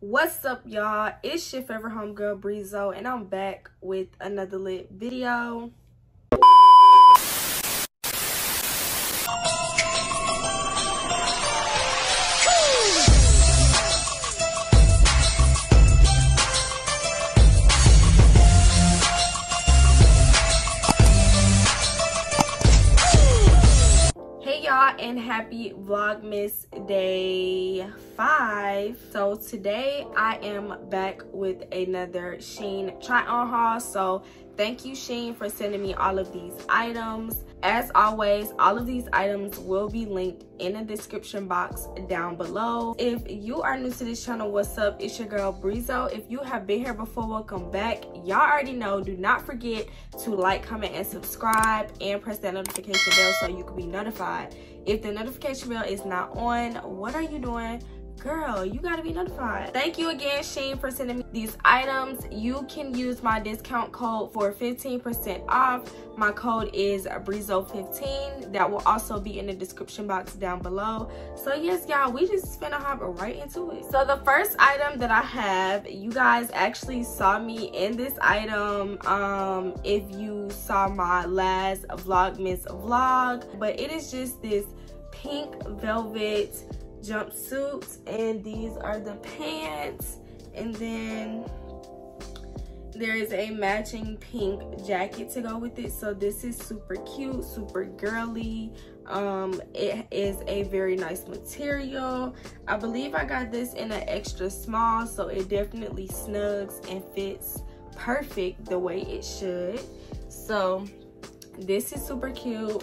What's up, y'all? It's your favorite homegirl Breezo, and I'm back with another lit video. And happy Vlogmas day 5. So today I am back with another Shein try on haul. So thank you, Shein, for sending me all of these items. As always, all of these items will be linked in the description box down below. If you are new to this channel, what's up? It's your girl Breezo. If you have been here before, welcome back. Y'all already know, do not forget to like, comment, and subscribe, and press that notification bell so you can be notified. If the notification bell is not on, what are you doing? Girl, you gotta be notified. Thank you again, Shein, for sending me these items. You can use my discount code for 15% off. My code is Breezo15. That will also be in the description box down below. So yes, y'all, we just finna hop right into it. So the first item that I have, you guys actually saw me in this item if you saw my last Vlogmas vlog, but it is just this pink velvet jumpsuits, and these are the pants, and then there is a matching pink jacket to go with it. So this is super cute, super girly. It is a very nice material. I believe I got this in an extra small, so it definitely snugs and fits perfect the way it should. So this is super cute.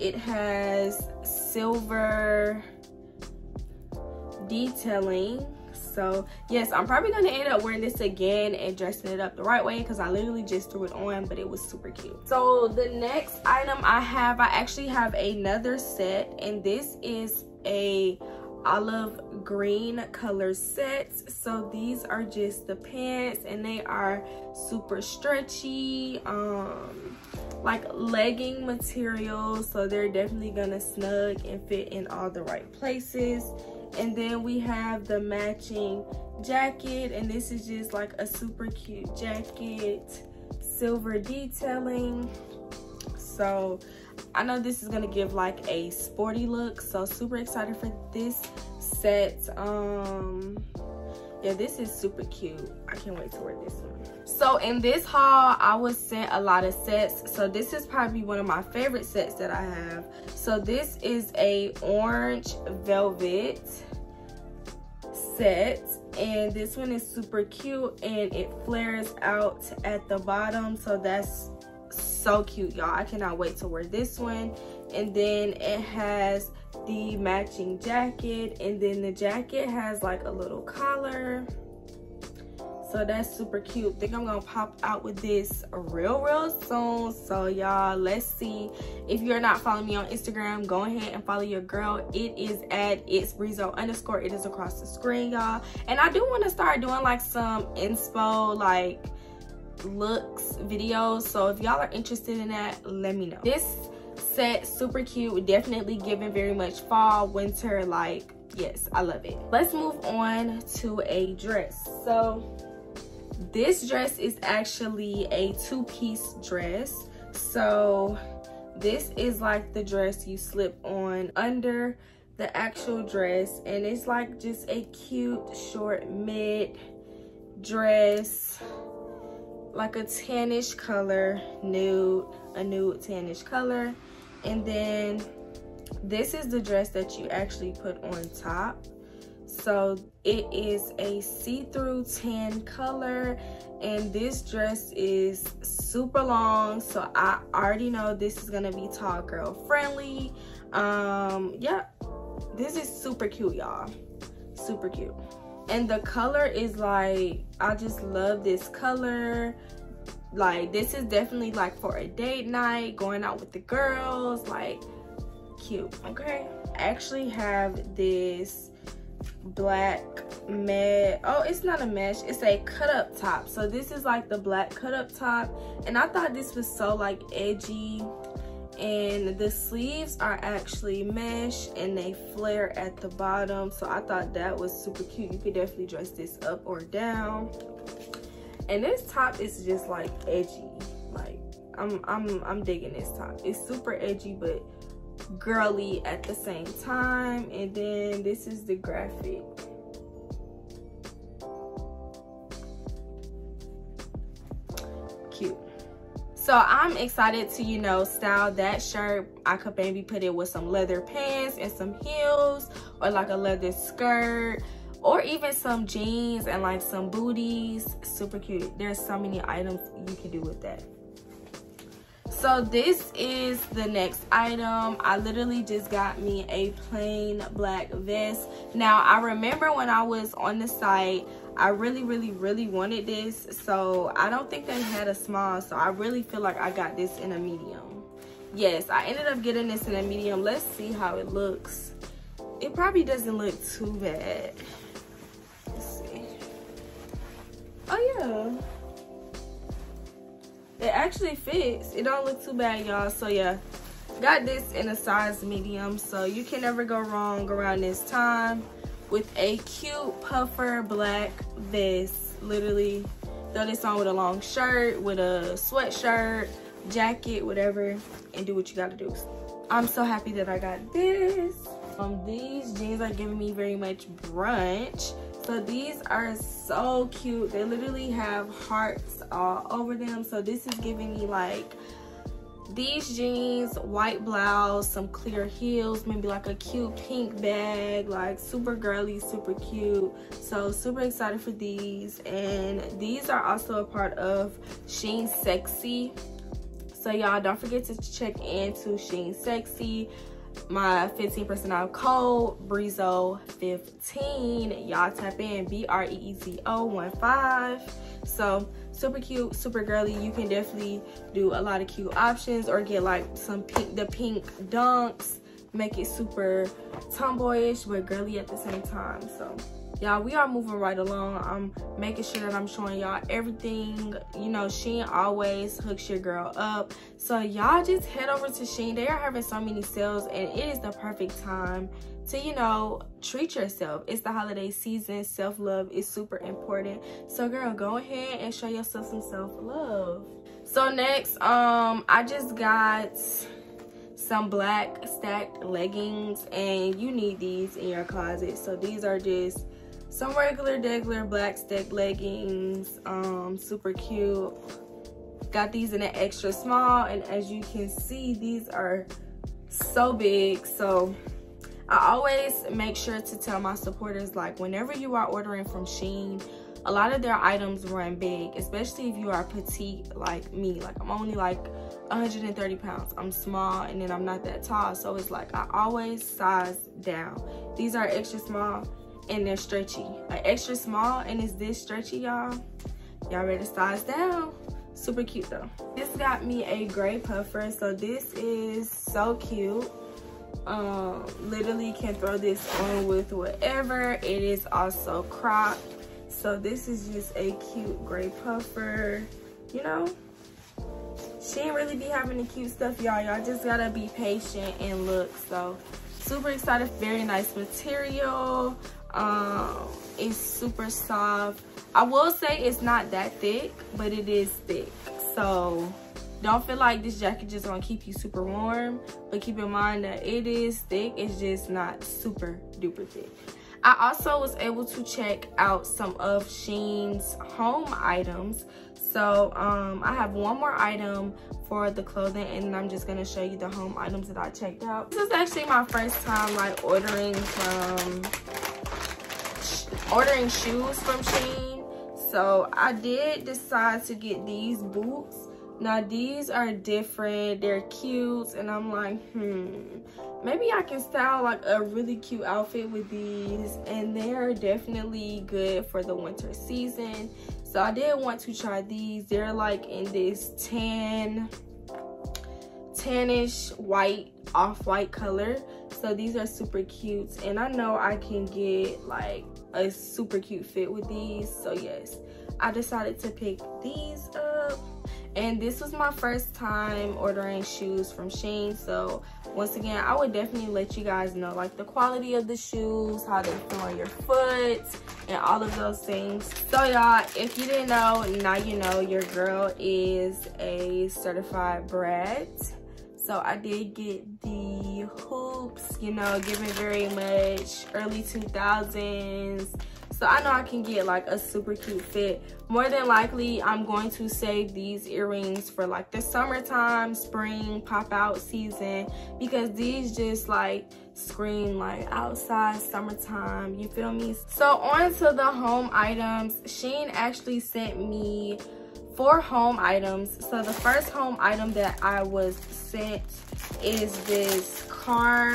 It has silver detailing. So yes, I'm probably gonna end up wearing this again and dressing it up the right way, because I literally just threw it on, but it was super cute. So the next item I have, I actually have another set, and this is a olive green color sets. So these are just the pants, and they are super stretchy, like legging material, so they're definitely gonna snug and fit in all the right places. And then we have the matching jacket, and this is just like a super cute jacket, silver detailing. So I know this is gonna give like a sporty look, so super excited for this set. Yeah, this is super cute. I can't wait to wear this one. So in this haul, I was sent a lot of sets. So this is probably one of my favorite sets that I have. So this is a orange velvet set, and this one is super cute, and it flares out at the bottom. So that's so cute, y'all. I cannot wait to wear this one. And then it has the matching jacket, and then the jacket has like a little collar, so that's super cute. I think I'm gonna pop out with this real soon. So y'all, let's see. If you're not following me on Instagram, go ahead and follow your girl. It is at itsbreezo_. It is across the screen, y'all. And I do want to start doing like some inspo like looks videos, so if y'all are interested in that, let me know. This set, super cute, definitely giving very much fall, winter, like, yes, I love it. Let's move on to a dress. So this dress is actually a two-piece dress. So this is like the dress you slip on under the actual dress, and it's like just a cute short mid dress, like a tannish color, nude, a nude tannish color. And then this is the dress that you actually put on top. So it is a see-through tan color, and this dress is super long, so I already know this is gonna be tall girl friendly. Yeah, this is super cute, y'all, super cute. And the color is like, I just love this color. Like, this is definitely like for a date night, going out with the girls, like, cute. Okay, I actually have this black mesh, oh, it's not a mesh, it's a cut up top. So this is like the black cut up top, and I thought this was so like edgy and the sleeves are actually mesh and they flare at the bottom, so I thought that was super cute. You could definitely dress this up or down. And this top is just like edgy. Like I'm digging this top. It's super edgy but girly at the same time. And then this is the graphic. Cute. So I'm excited to, you know, style that shirt. I could maybe put it with some leather pants and some heels, or like a leather skirt, or even some jeans and like some booties. Super cute. There's so many items you can do with that. So this is the next item. I literally just got me a plain black vest. Now I remember when I was on the site, I really wanted this, so I don't think they had a small, so I really feel like I got this in a medium. Yes, I ended up getting this in a medium. Let's see how it looks. It probably doesn't look too bad. Let's see. Oh yeah, it actually fits. It don't look too bad, y'all. So yeah, got this in a size medium, so you can never go wrong around this time with a cute puffer black vest. Literally throw this on with a long shirt, with a sweatshirt, jacket, whatever, and do what you gotta do. I'm so happy that I got this. These jeans are giving me very much brunch. So these are so cute. They literally have hearts all over them. So this is giving me like these jeans, white blouse, some clear heels, maybe like a cute pink bag, like super girly, super cute. So super excited for these. And these are also a part of Shein Sexy. So y'all don't forget to check into Shein Sexy. My 15% off code, Breezo15. Y'all tap in, BREEZO15. So super cute, super girly. You can definitely do a lot of cute options, or get like some pink, the pink dunks, make it super tomboyish but girly at the same time. So y'all, we are moving right along. I'm making sure that I'm showing y'all everything. You know, Shein always hooks your girl up. So y'all just head over to Shein. They are having so many sales, and it is the perfect time to, you know, treat yourself. It's the holiday season. Self-love is super important. So girl, go ahead and show yourself some self-love. So next, I just got some black stacked leggings, and you need these in your closet. So these are just some regular black stack leggings, super cute. Got these in an extra small, and as you can see, these are so big. So I always make sure to tell my supporters, like, whenever you are ordering from Shein, a lot of their items run big, especially if you are petite like me. Like, I'm only like 130 pounds. I'm small, and then I'm not that tall. So it's like I always size down. These are extra small, and they're stretchy. Like extra small, and it's this stretchy, y'all. Y'all ready to size down? Super cute though. This got me a gray puffer. So this is so cute. Literally can throw this on with whatever. It is also cropped. So this is just a cute gray puffer. You know, she ain't really be having the cute stuff, y'all. Y'all just gotta be patient and look. So super excited. Very nice material. It's super soft. I will say it's not that thick, but it is thick, so don't feel like this jacket just gonna keep you super warm, but keep in mind that it is thick. It's just not super duper thick. I also was able to check out some of Shein's home items. So I have one more item for the clothing, and I'm just gonna show you the home items that I checked out. This is actually my first time like ordering shoes from Shein. So I did decide to get these boots. Now these are different, they're cute, and I'm like, maybe I can style like a really cute outfit with these, and they're definitely good for the winter season. So I did want to try these. They're like in this tannish white, off-white color. So these are super cute, and I know I can get like a super cute fit with these. So yes, I decided to pick these up. And this was my first time ordering shoes from Shein, so once again, I would definitely let you guys know like the quality of the shoes, how they feel on your foot, and all of those things. So y'all, if you didn't know, now you know. Your girl is a certified brat. So I did get the hoops, you know, giving very much early 2000s. So I know I can get like a super cute fit. More than likely, I'm going to save these earrings for like the summertime, spring, pop out season, because these just like scream like outside summertime, you feel me? So on to the home items. Shein actually sent me 4 home items. So the first home item that I was sent is this car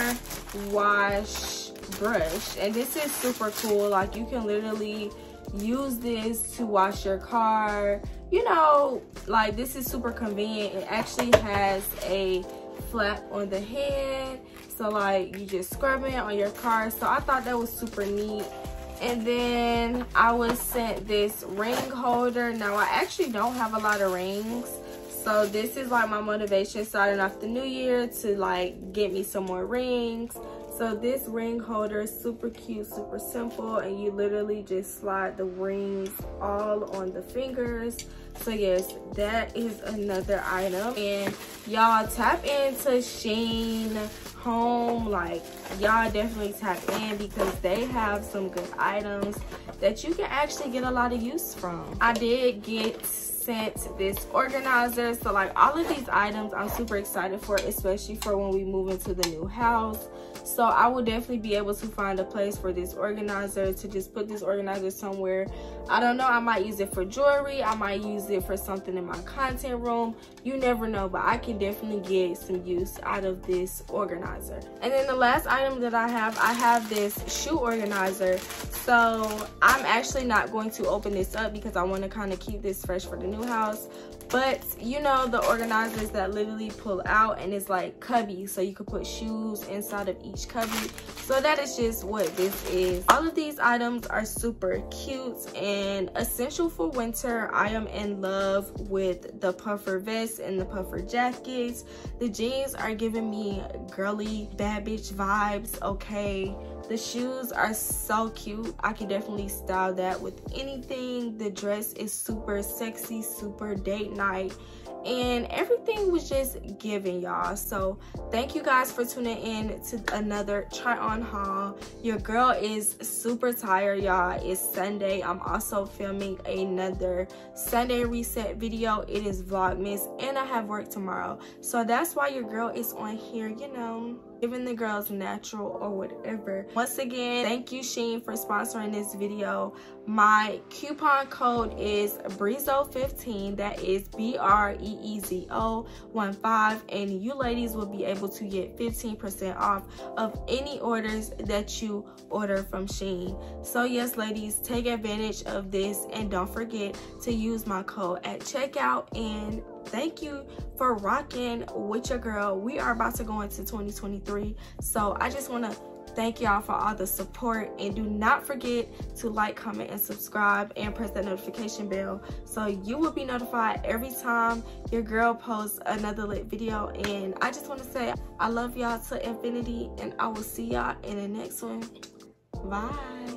wash brush, and this is super cool. Like, you can literally use this to wash your car, you know, like this is super convenient. It actually has a flap on the head, so like you just scrub it on your car. So I thought that was super neat. And then I was sent this ring holder. Now I actually don't have a lot of rings, so this is like my motivation starting off the new year to like get me some more rings. So this ring holder is super cute, super simple, and you literally just slide the rings all on the fingers. So yes, that is another item. And y'all, tap into Shein Home. Like, y'all definitely tap in, because they have some good items that you can actually get a lot of use from. I did get sent this organizer. So like all of these items I'm super excited for, especially for when we move into the new house. So I will definitely be able to find a place for this organizer, to just put this organizer somewhere. I don't know, I might use it for jewelry, I might use it for something in my content room, you never know, but I can definitely get some use out of this organizer. And then the last item that I have this shoe organizer. So I'm actually not going to open this up because I want to kind of keep this fresh for the new house. But you know, the organizers that literally pull out and it's like cubby, so you could put shoes inside of each cubby. So that is just what this is. All of these items are super cute and essential for winter. I am in love with the puffer vests and the puffer jackets. The jeans are giving me girly bad bitch vibes, okay? The shoes are so cute. I can definitely style that with anything. The dress is super sexy, super date night, and everything was just giving, y'all. So thank you guys for tuning in to another try on haul. Your girl is super tired, y'all. It's Sunday. I'm also filming another Sunday reset video. It is Vlogmas and I have work tomorrow, so that's why your girl is on here, you know, giving the girls natural or whatever. Once again, thank you Shein for sponsoring this video. My coupon code is Breezo15, that is BREEZO15, and you ladies will be able to get 15% off of any orders that you order from Shein. So yes ladies, take advantage of this, and don't forget to use my code at checkout. And thank you for rocking with your girl. We are about to go into 2023, so I just want to thank y'all for all the support, and do not forget to like, comment, and subscribe, and press that notification bell so you will be notified every time your girl posts another lit video. And I just want to say I love y'all to infinity, and I will see y'all in the next one. Bye.